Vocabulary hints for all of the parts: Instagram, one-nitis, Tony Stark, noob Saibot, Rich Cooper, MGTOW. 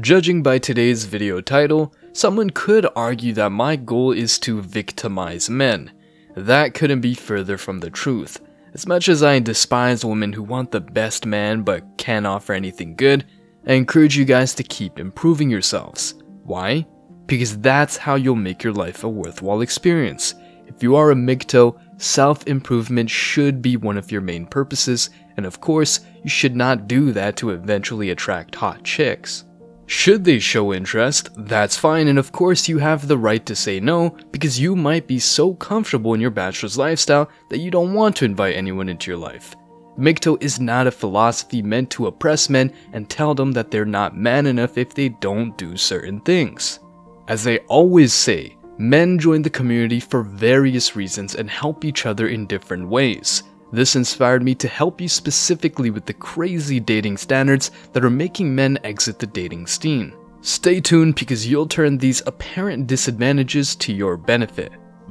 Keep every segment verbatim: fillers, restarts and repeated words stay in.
Judging by today's video title, someone could argue that my goal is to victimize men. That couldn't be further from the truth. As much as I despise women who want the best man but can't offer anything good, I encourage you guys to keep improving yourselves. Why? Because that's how you'll make your life a worthwhile experience. If you are a M G T O W, self-improvement should be one of your main purposes, and of course, you should not do that to eventually attract hot chicks. Should they show interest, that's fine, and of course you have the right to say no, because you might be so comfortable in your bachelor's lifestyle that you don't want to invite anyone into your life. M G T O W is not a philosophy meant to oppress men and tell them that they're not man enough if they don't do certain things. As they always say, men join the community for various reasons and help each other in different ways. This inspired me to help you specifically with the crazy dating standards that are making men exit the dating scene. Stay tuned because you'll turn these apparent disadvantages to your benefit.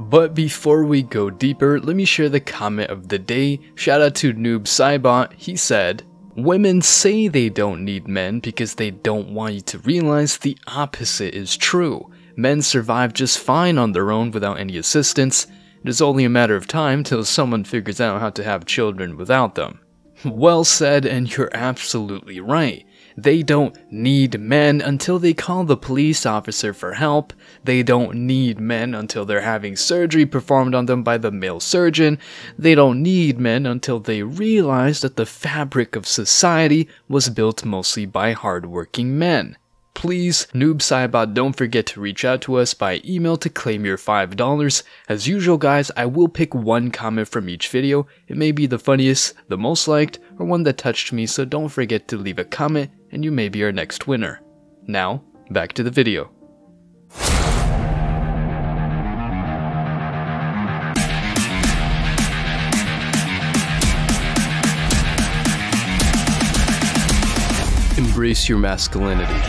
But before we go deeper, let me share the comment of the day. Shout out to noob Saibot. He said, "Women say they don't need men because they don't want you to realize the opposite is true. Men survive just fine on their own without any assistance. It is only a matter of time till someone figures out how to have children without them." Well said, and you're absolutely right. They don't need men until they call the police officer for help. They don't need men until they're having surgery performed on them by the male surgeon. They don't need men until they realize that the fabric of society was built mostly by hardworking men. Please, noob Saibot, don't forget to reach out to us by email to claim your five dollars. As usual, guys, I will pick one comment from each video. It may be the funniest, the most liked, or one that touched me, so don't forget to leave a comment, and you may be our next winner. Now, back to the video. Embrace your masculinity.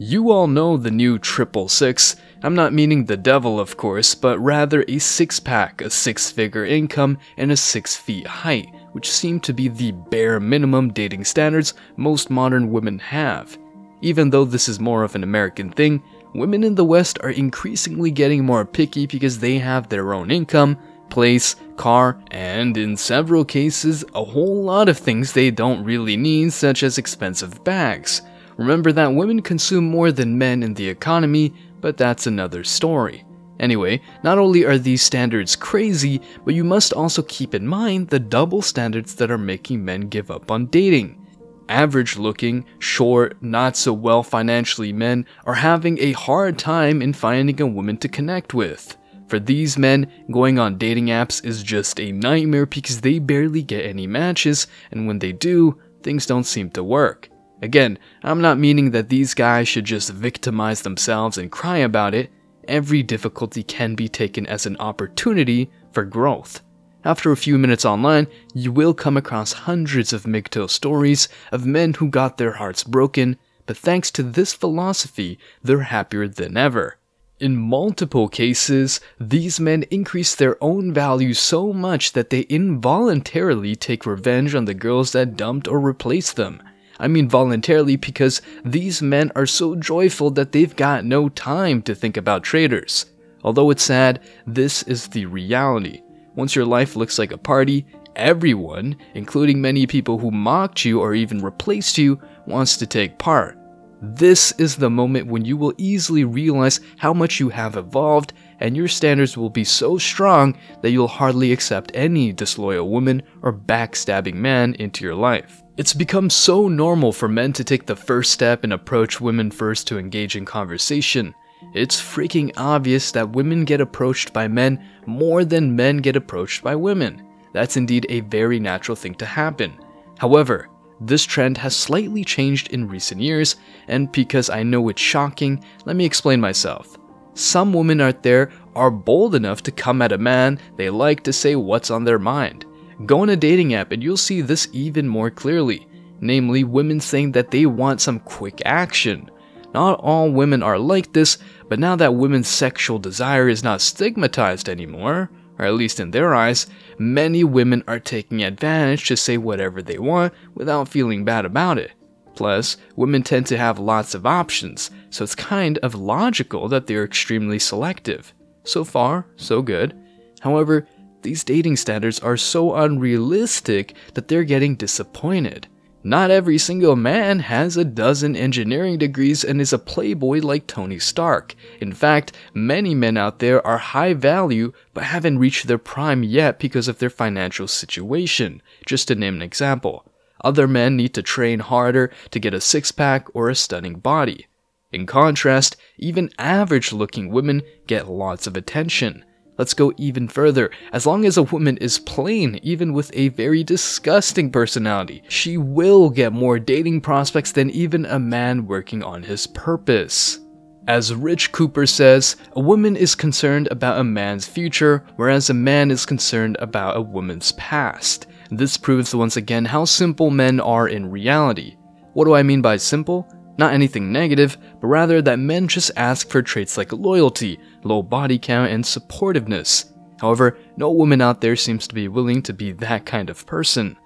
You all know the new triple six. I'm not meaning the devil, of course, but rather a six-pack, a six-figure income, and a six feet height, which seem to be the bare minimum dating standards most modern women have. Even though this is more of an American thing, women in the West are increasingly getting more picky because they have their own income, place, car, and in several cases, a whole lot of things they don't really need, such as expensive bags. Remember that women consume more than men in the economy, but that's another story. Anyway, not only are these standards crazy, but you must also keep in mind the double standards that are making men give up on dating. Average-looking, short, not-so-well financially men are having a hard time in finding a woman to connect with. For these men, going on dating apps is just a nightmare because they barely get any matches, and when they do, things don't seem to work. Again, I'm not meaning that these guys should just victimize themselves and cry about it. Every difficulty can be taken as an opportunity for growth. After a few minutes online, you will come across hundreds of M G T O W stories of men who got their hearts broken, but thanks to this philosophy, they're happier than ever. In multiple cases, these men increase their own value so much that they involuntarily take revenge on the girls that dumped or replaced them. I mean voluntarily because these men are so joyful that they've got no time to think about traitors. Although it's sad, this is the reality. Once your life looks like a party, everyone, including many people who mocked you or even replaced you, wants to take part. This is the moment when you will easily realize how much you have evolved, and your standards will be so strong that you'll hardly accept any disloyal woman or backstabbing man into your life. It's become so normal for men to take the first step and approach women first to engage in conversation. It's freaking obvious that women get approached by men more than men get approached by women. That's indeed a very natural thing to happen. However, this trend has slightly changed in recent years, and because I know it's shocking, let me explain myself. Some women out there are bold enough to come at a man they like to say what's on their mind. Go on a dating app and you'll see this even more clearly, namely women saying that they want some quick action. Not all women are like this, but now that women's sexual desire is not stigmatized anymore, or at least in their eyes, many women are taking advantage to say whatever they want without feeling bad about it. Plus, women tend to have lots of options, so it's kind of logical that they're extremely selective. So far, so good. However, these dating standards are so unrealistic that they're getting disappointed. Not every single man has a dozen engineering degrees and is a playboy like Tony Stark. In fact, many men out there are high value but haven't reached their prime yet because of their financial situation, just to name an example. Other men need to train harder to get a six-pack or a stunning body. In contrast, even average-looking women get lots of attention. Let's go even further. As long as a woman is plain, even with a very disgusting personality, she will get more dating prospects than even a man working on his purpose. As Rich Cooper says, a woman is concerned about a man's future, whereas a man is concerned about a woman's past. This proves once again how simple men are in reality. What do I mean by simple? Not anything negative, but rather that men just ask for traits like loyalty, low body count, and supportiveness. However, no woman out there seems to be willing to be that kind of person.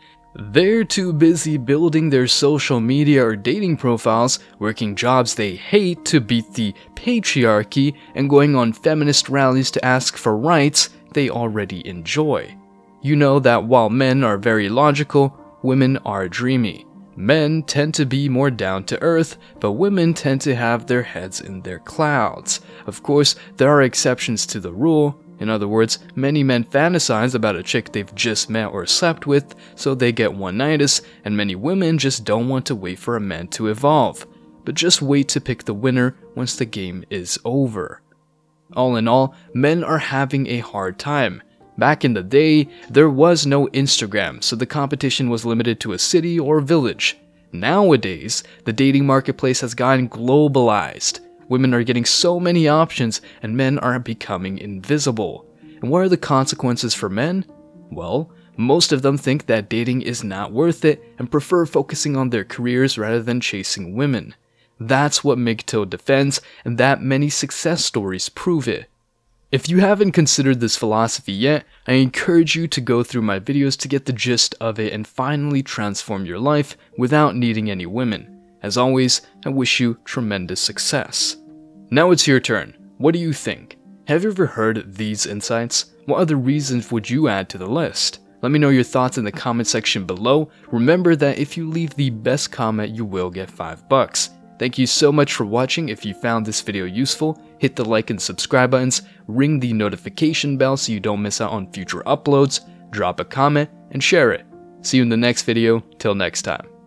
They're too busy building their social media or dating profiles, working jobs they hate to beat the patriarchy, and going on feminist rallies to ask for rights they already enjoy. You know that while men are very logical, women are dreamy. Men tend to be more down to earth, but women tend to have their heads in their clouds. Of course, there are exceptions to the rule. In other words, many men fantasize about a chick they've just met or slept with, so they get one-nitis, and many women just don't want to wait for a man to evolve, but just wait to pick the winner once the game is over. All in all, men are having a hard time. Back in the day, there was no Instagram, so the competition was limited to a city or village. Nowadays, the dating marketplace has gotten globalized. Women are getting so many options, and men are becoming invisible. And what are the consequences for men? Well, most of them think that dating is not worth it and prefer focusing on their careers rather than chasing women. That's what M G T O W defends, and that many success stories prove it. If you haven't considered this philosophy yet, I encourage you to go through my videos to get the gist of it and finally transform your life without needing any women. As always, I wish you tremendous success. Now it's your turn. What do you think? Have you ever heard these insights? What other reasons would you add to the list? Let me know your thoughts in the comment section below. Remember that if you leave the best comment, you will get five bucks. Thank you so much for watching. If you found this video useful, hit the like and subscribe buttons, ring the notification bell so you don't miss out on future uploads, drop a comment, and share it. See you in the next video. Till next time.